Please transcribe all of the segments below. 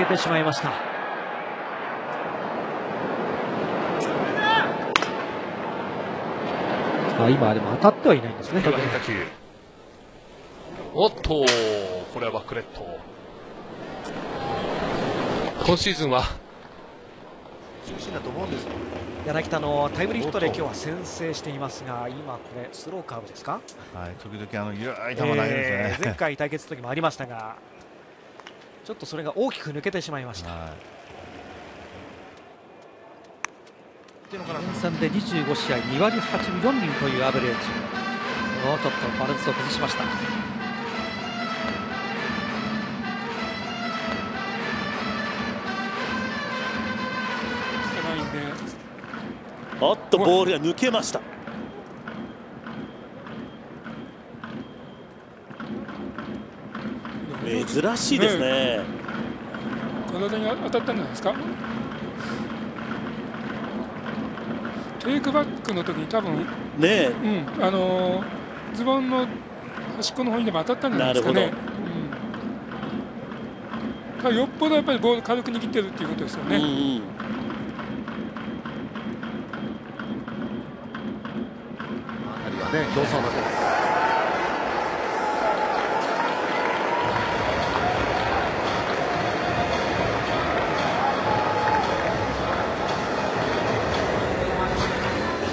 けてしまいました。今でも当たってはいないんですね。おっと、これはバックネット。今シーズンは厳しいなと思うんですけど、柳田のタイムリーヒットで今日は先制していますが、今これスローカーブですか。はい、時々緩い球投げるんですね。前回対決の時もありましたが、ちょっとそれが大きく抜けてしまいました。3で25試合2割8分4厘というアベレージ。もうちょっとバランスを崩しました。おっと、ボールが抜けました。珍しいですね。体に当たったんじゃないですか。テイクバックの時に多分ね、ズボンの端っこの方にでも当たったんじゃないですかね。よっぽどやっぱりボール軽く握ってるっていうことですよね。ね、競争負けです。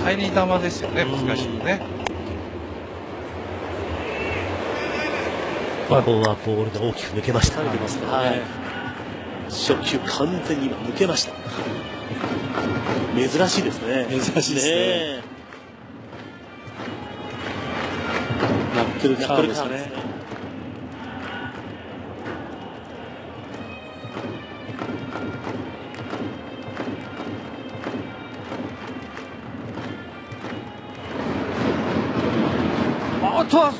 入り球ですよね、難しいね。ここはボールが大きく抜けました。初球完全に今抜けました。珍しいですね。珍しいですね。ナックルカーブですね。おっと、なんと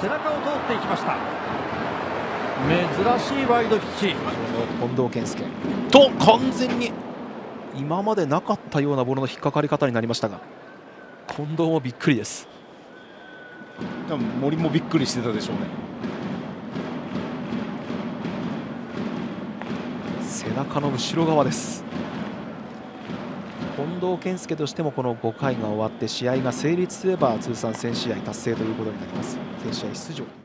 背中を通っていきました。珍しいワイドピッチ。近藤健介と完全に今までなかったようなボールの引っかかり方になりましたが、近藤もびっくりです。多分森もびっくりしてたでしょうね。背中の後ろ側です。近藤健介としてもこの5回が終わって試合が成立すれば通算1000試合達成ということになります。1000試合出場。